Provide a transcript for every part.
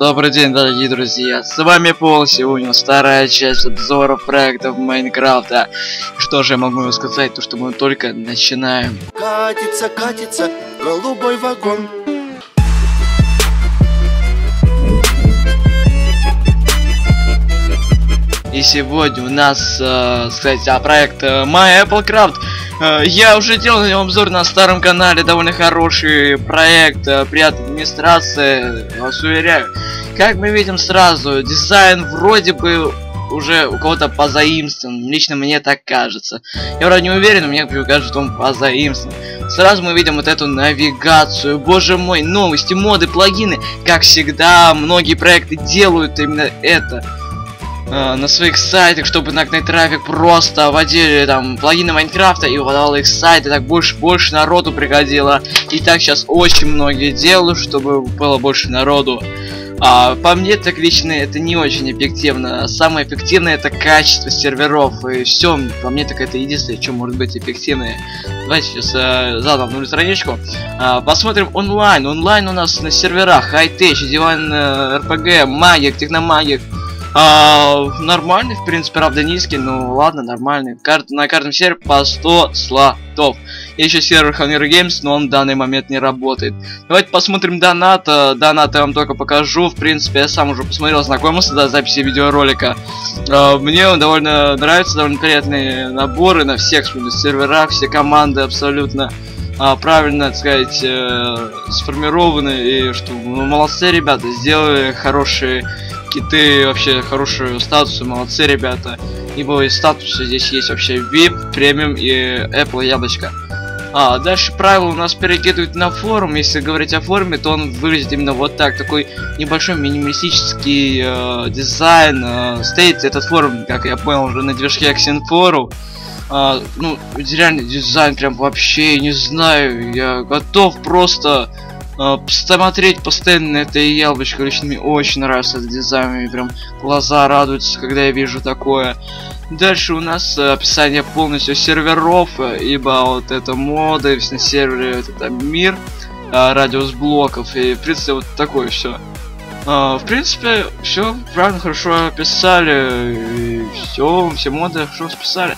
Добрый день, дорогие друзья, с вами Пол, сегодня у нас вторая часть обзоров проектов Майнкрафта. Что же я могу вам сказать, то что мы только начинаем. Катится, катится, голубой вагон. И сегодня у нас, кстати, проект MyAppleCraft. Я уже делал обзор на старом канале, довольно хороший проект при администрации, вас уверяю. Как мы видим сразу, дизайн вроде бы уже у кого-то позаимствован, лично мне так кажется. Я вроде не уверен, но мне кажется, он позаимствован. Сразу мы видим вот эту навигацию, боже мой, новости, моды, плагины. Как всегда, многие проекты делают именно это. На своих сайтах, чтобы нагнать трафик, просто вводили там плагины Майнкрафта и выдавал их сайты, так больше народу приходило. И так сейчас очень многие делают, чтобы было больше народу. А по мне так лично это не очень эффективно. Самое эффективное это качество серверов. И все, по мне так это единственное, что может быть эффективное. Давайте сейчас заново обновлю страничку. Посмотрим онлайн. Онлайн у нас на серверах Hightech, Divine RPG, Магик, Техномагик. Нормальный, в принципе, правда низкий, но ладно, нормальный. На каждом сервере по 100 слотов. Есть еще сервер Hammer Games, но он в данный момент не работает. Давайте посмотрим донат. Донат я вам только покажу. В принципе, я сам уже посмотрел, знакомился до записи видеоролика. Мне он довольно нравится, довольно приятные наборы на всех серверах, все команды абсолютно правильно, так сказать, сформированы. И что, ну, молодцы, ребята, сделали хорошие киты, вообще хорошие статусы, молодцы, ребята. Ибо из статуса здесь есть вообще VIP, премиум и Apple яблочко. Дальше правила у нас перекидывают на форум. Если говорить о форуме, то он выглядит именно вот так. Такой небольшой минималистический дизайн. Стоит этот форум, как я понял, уже на движке Аксинфору. Ну, реально дизайн прям вообще, не знаю, я готов просто смотреть постоянно это яблочко, лично мне очень нравится этот дизайн, и прям глаза радуются, когда я вижу такое. Дальше у нас описание полностью серверов, ибо вот это моды, на сервере вот это мир, радиус блоков, и в принципе вот такое все. В принципе, все правильно, хорошо описали, все моды хорошо списали.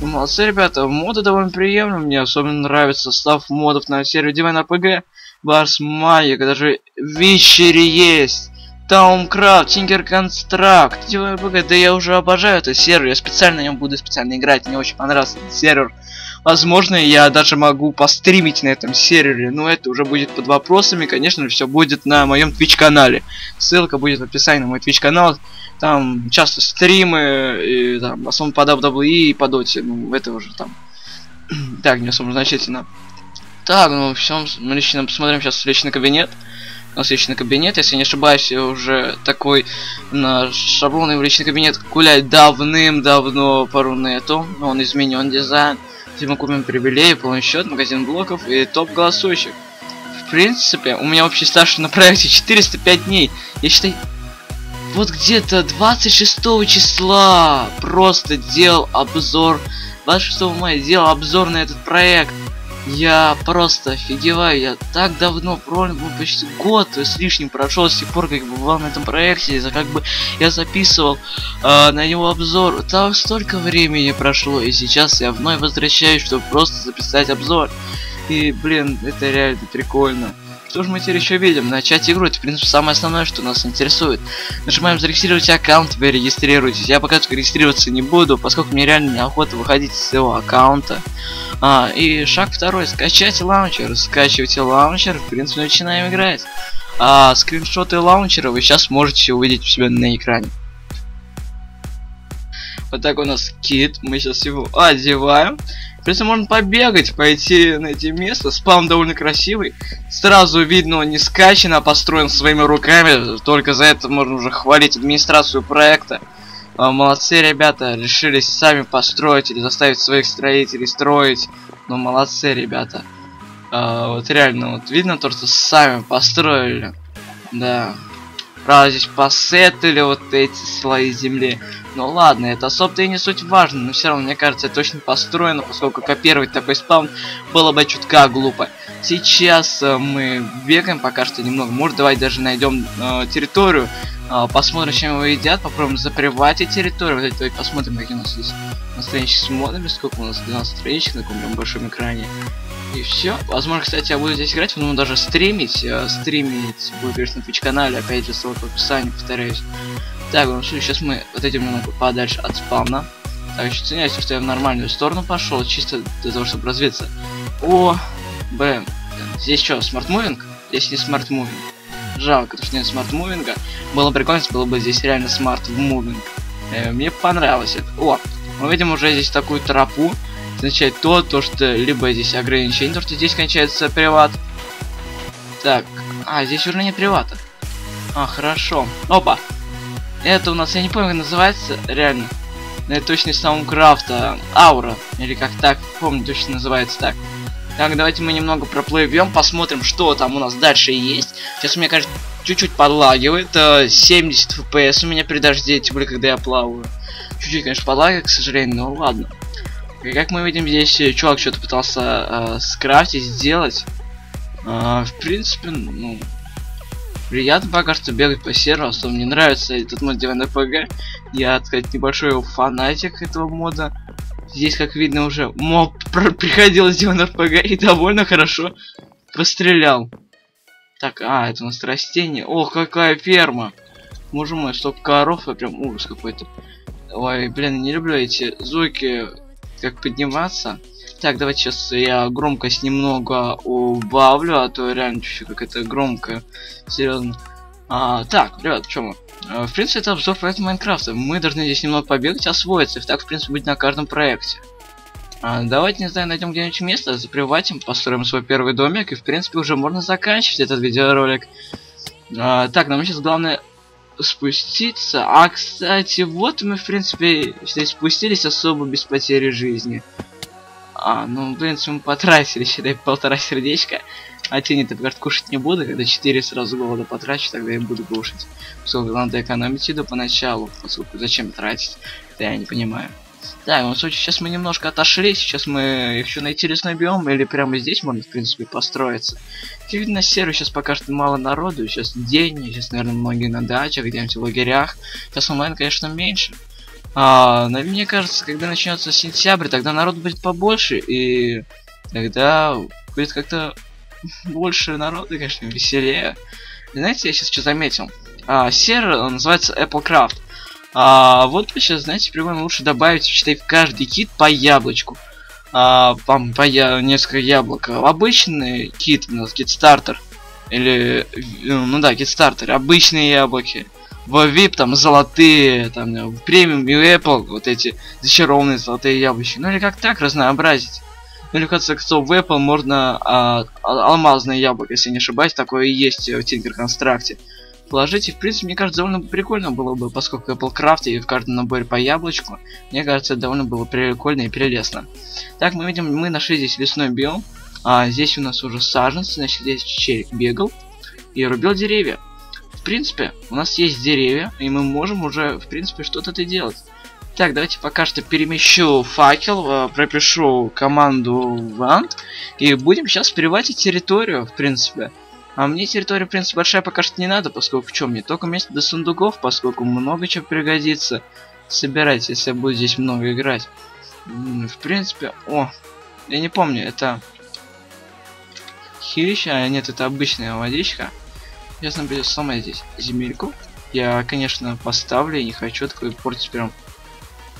Ну, молодцы, ребята, моды довольно приемлемы, мне особенно нравится состав модов на сервере Divine RPG. Барс Майя, даже вещери есть. Таункрафт, Tinkers' Construct. Да я уже обожаю этот сервер. Я специально на нем буду играть. Мне очень понравился этот сервер. Возможно, я даже могу постримить на этом сервере. Но это уже будет под вопросами. Конечно же, все будет на моем Twitch канале. Ссылка будет в описании на мой Twitch канал. Там часто стримы, и, там, особенно по WWE и по Доте. Ну, это уже там так не особо значительно. Так, ну все, мы лично посмотрим сейчас личный кабинет. У нас личный кабинет, если не ошибаюсь, уже такой шаблонный личный кабинет гуляет давным-давно по Рунету. Но он изменен дизайн. Здесь мы купим привилей, полный счет, магазин блоков и топ голосующих. В принципе, у меня общий стаж на проекте 405 дней. Я считаю, вот где-то 26 числа просто делал обзор. 26 мая делал обзор на этот проект. Я просто офигеваю, я так давно, почти год с лишним прошел с тех пор, как бывал на этом проекте, как бы я записывал на него обзор. Там столько времени прошло, и сейчас я вновь возвращаюсь, чтобы просто записать обзор. И, блин, это реально прикольно. Что же мы теперь еще видим? Начать игру, это, в принципе, самое основное, что нас интересует. Нажимаем зарегистрировать аккаунт, вы регистрируетесь. Я пока регистрироваться не буду, поскольку мне реально неохота выходить из своего аккаунта. И шаг второй, скачать лаунчер. Скачивайте лаунчер, в принципе, начинаем играть. Скриншоты лаунчера вы сейчас можете увидеть у себя на экране. Вот так у нас кит, мы сейчас его одеваем. В принципе, можно побегать, пойти на эти места. Спаун довольно красивый. Сразу видно, он не скачан, а построен своими руками. Только за это можно уже хвалить администрацию проекта. Молодцы, ребята, решились сами построить или заставить своих строителей строить. Ну, молодцы, ребята. Вот реально, вот видно то, что сами построили. Да. Правда, здесь посетили вот эти слои земли. Ну ладно, это особо-то и не суть важно, но все равно, мне кажется, это точно построено, поскольку копировать такой спаун было бы чутка глупо. Сейчас мы бегаем пока что немного. Может, давай даже найдем территорию, посмотрим, чем его едят, попробуем заприватить территорию. Вот это, посмотрим, какие у нас есть на страничке с модами, сколько у нас 12 страничек на каком-нибудь большом экране. И все. Возможно, кстати, я буду здесь играть, но даже стримить. Стримить будет, конечно, на Twitch канале, опять же, ссылка в описании, повторяюсь. Так, ну что, сейчас мы вот этим немного подальше от спавна. Так, еще ценяюсь, что я в нормальную сторону пошел, чисто для того, чтобы развиться. О, блин, здесь что, смарт-мувинг? Здесь не смарт-мувинг. Жалко, потому что нет смарт-мувинга. Было прикольно, было бы здесь реально смарт-мувинг. Мне понравилось это. О, мы видим уже здесь такую тропу. Означает то, что либо здесь ограничение, то, что здесь кончается приват. Так, а, здесь уже не привата. А, хорошо. Опа! Это у нас, я не помню, как называется, реально. Это точно из Таункрафта. Аура. Или как так, помню, точно называется так. Так, давайте мы немного проплывем, посмотрим, что там у нас дальше есть. Сейчас, мне кажется, чуть-чуть подлагивает. 70 FPS у меня при дожде, тем более, когда я плаваю. Чуть-чуть, конечно, подлагивает, к сожалению, но ладно. И как мы видим, здесь чувак что-то пытался скрафтить, сделать. В принципе, ну... Приятно пока что бегать по серверу, особенно мне нравится этот мод Divine RPG. Я, так сказать, небольшой фанатик этого мода. Здесь, как видно, уже моб приходил с Divine RPG и довольно хорошо пострелял. Так, а, это у нас растение. Ох, какая ферма! Боже мой, столько коров, я прям ужас какой-то. Ой, блин, не люблю эти звуки, как подниматься. Так, давайте сейчас я громкость немного убавлю, а то реально чуть-чуть как это громко, серьезно. Так, ребят, в чем? В принципе, это обзор проекта Майнкрафта. Мы должны здесь немного побегать, освоиться, и так, в принципе, быть на каждом проекте. Давайте, не знаю, найдем где-нибудь место, заприватим, построим свой первый домик, и, в принципе, уже можно заканчивать этот видеоролик. Так, нам сейчас главное спуститься. А, кстати, вот мы, в принципе, здесь спустились особо без потери жизни. А, ну, в принципе, мы потратили, считай, 1,5 сердечка. А тени-то, говорят, кушать не буду. Когда 4 сразу голода потрачу, тогда я буду кушать. Поскольку надо экономить еду поначалу. Поскольку зачем тратить? Да, я не понимаю. Да, в случае, сейчас мы немножко отошли. Сейчас мы еще найти лесной биом. Или прямо здесь можно, в принципе, построиться. Как видно, на сервере сейчас пока что мало народу. Сейчас день, сейчас, наверное, многие на дачах, где-нибудь в лагерях. Сейчас онлайн, конечно, меньше. Мне кажется, когда начнется сентябрь, тогда народ будет побольше, и тогда будет как-то больше народа, конечно, веселее. Знаете, я сейчас что заметил? Сервер называется AppleCraft. Вот вы сейчас, знаете, прямо лучше добавить, считай, в каждый кит по яблочку. Несколько яблок. Обычный кит у нас, кит-стартер. Или, ну да, кит-стартер, обычные яблоки. В VIP там золотые, там в премиум и Apple вот эти зачарованные золотые яблочки. Ну или как так разнообразить. Ну или в конце концов в Apple можно алмазное яблоко, если не ошибаюсь, такое и есть в Tinkers' Construct. Положите, в принципе, мне кажется, довольно прикольно было бы, поскольку AppleCraft и в каждом наборе по яблочку. Мне кажется, это довольно было прикольно и прелестно. Так, мы видим, мы нашли здесь лесной биом. Здесь у нас уже саженцы, значит, здесь череп бегал и рубил деревья. В принципе, у нас есть деревья, и мы можем уже, в принципе, что-то делать. Так, давайте пока что перемещу факел, пропишу команду WAN, и будем сейчас приватить территорию, в принципе. А мне территория, в принципе, большая пока что не надо, поскольку в чем мне только место до сундуков, поскольку много чего пригодится собирать, если я буду здесь много играть. В принципе, о, я не помню, это хилища, а нет, это обычная водичка. Сейчас нам придется сломать здесь земельку. Я, конечно, поставлю, я не хочу такой портить прям.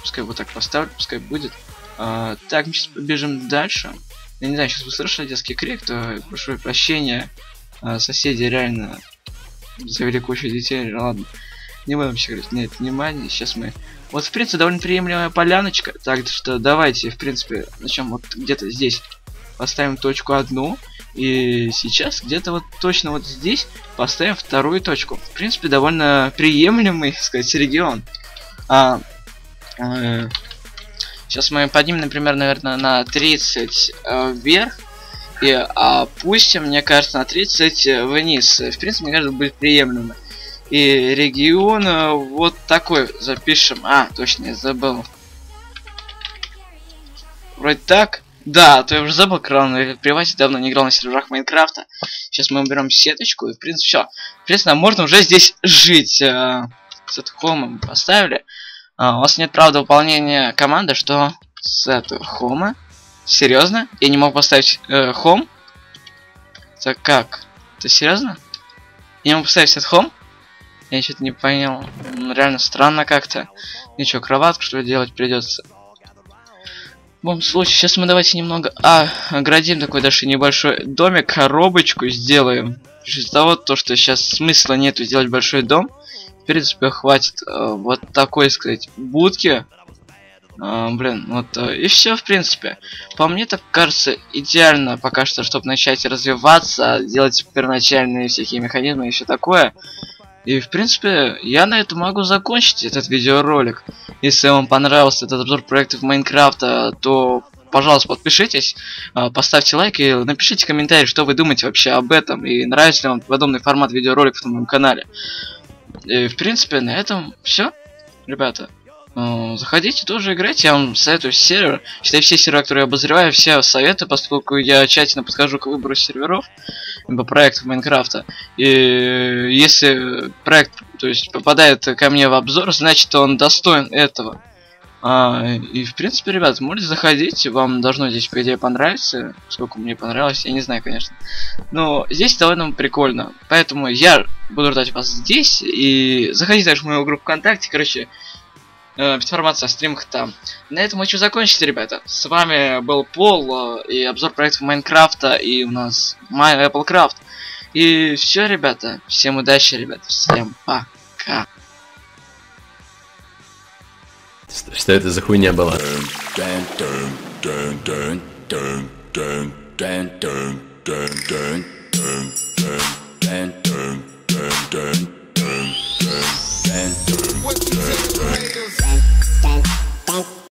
Пускай вот так поставлю, пускай будет. Так, мы сейчас побежим дальше. Я не знаю, сейчас вы слышали детский крик, то прошу прощения. Соседи реально завели кучу детей, ладно. Не будем сейчас говорить, нет, внимание, сейчас мы... Вот, в принципе, довольно приемлемая поляночка. Так что давайте, в принципе, начнем вот где-то здесь. Поставим точку одну. И сейчас где-то вот точно вот здесь поставим вторую точку. В принципе, довольно приемлемый, так сказать, регион. Сейчас мы поднимем, например, наверное, на 30 вверх. И опустим, мне кажется, на 30 вниз. В принципе, мне кажется, будет приемлемо. И регион вот такой запишем. А, точно, я забыл. Вроде так. Да, то я уже забыл, я в привате давно не играл на серверах Майнкрафта. Сейчас мы уберем сеточку, и в принципе все. Соответственно, можно уже здесь жить. Сетхома мы поставили. У вас нет, правда, выполнения команды, что сетхома. Серьезно? Я не мог поставить home. Так как? Ты серьезно? Я не мог поставить сетхом? Я что-то не понял. Реально странно как-то. Ничего, кроватку что ли делать придется. В любом случае, сейчас мы давайте немного оградим такой даже небольшой домик, коробочку сделаем. Из-за того, что сейчас смысла нету делать большой дом, теперь успеха хватит вот такой, сказать, будки. Блин, вот и все, в принципе. По мне так кажется идеально пока что, чтобы начать развиваться, делать первоначальные всякие механизмы и все такое. И, в принципе, я на этом могу закончить этот видеоролик. Если вам понравился этот обзор проектов Майнкрафта, то, пожалуйста, подпишитесь, поставьте лайк и напишите комментарий, что вы думаете вообще об этом, и нравится ли вам подобный формат видеороликов на моем канале. И, в принципе, на этом все, ребята. Заходите, тоже играйте, я вам советую сервер. Считай, все сервера, которые я обозреваю, все советы, поскольку я тщательно подхожу к выбору серверов, либо проектов Майнкрафта. И если проект, то есть, попадает ко мне в обзор, значит, он достоин этого. И, в принципе, ребят, можете заходить, вам должно здесь, по идее, понравиться. Сколько мне понравилось, я не знаю, конечно. Но здесь довольно прикольно, поэтому я буду ждать вас здесь. И заходите также в мою группу ВКонтакте, короче, информация о стримах там. На этом хочу закончить, ребята. С вами был Пол и обзор проектов Майнкрафта, и у нас MyAppleCraft. И все, ребята. Всем удачи, ребят. Всем пока. Что это за хуйня была?